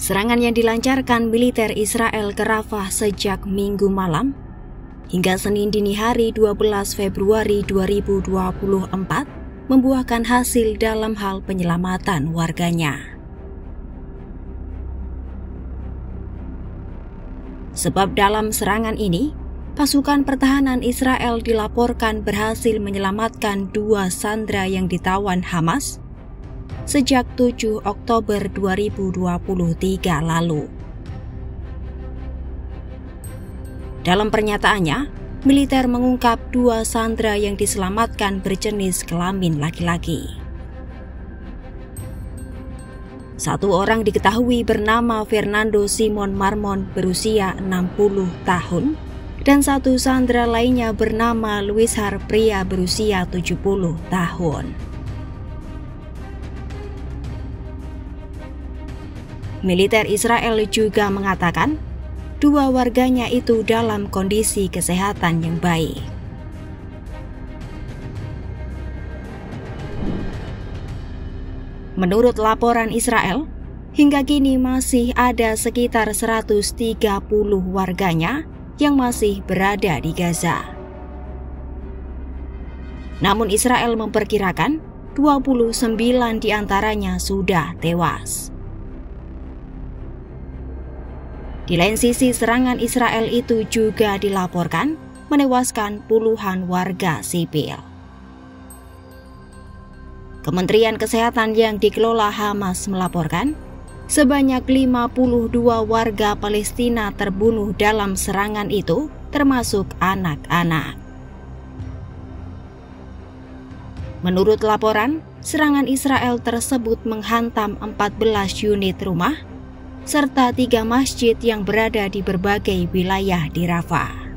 Serangan yang dilancarkan militer Israel ke Rafah sejak Minggu malam hingga Senin dini hari 12 Februari 2024 membuahkan hasil dalam hal penyelamatan warganya. Sebab dalam serangan ini, pasukan pertahanan Israel dilaporkan berhasil menyelamatkan dua sandera yang ditawan Hamas sejak 7 Oktober 2023 lalu. Dalam pernyataannya, militer mengungkap dua sandera yang diselamatkan berjenis kelamin laki-laki. Satu orang diketahui bernama Fernando Simon Marman berusia 60 tahun dan satu sandera lainnya bernama Louis Har pria berusia 70 tahun. Militer Israel juga mengatakan dua warganya itu dalam kondisi kesehatan yang baik. Menurut laporan Israel, hingga kini masih ada sekitar 130 warganya yang masih berada di Gaza. Namun Israel memperkirakan 29 diantaranya sudah tewas. Di lain sisi, serangan Israel itu juga dilaporkan menewaskan puluhan warga sipil. Kementerian Kesehatan yang dikelola Hamas melaporkan sebanyak 52 warga Palestina terbunuh dalam serangan itu, termasuk anak-anak. Menurut laporan, serangan Israel tersebut menghantam 14 unit rumah serta 3 masjid yang berada di berbagai wilayah di Rafah.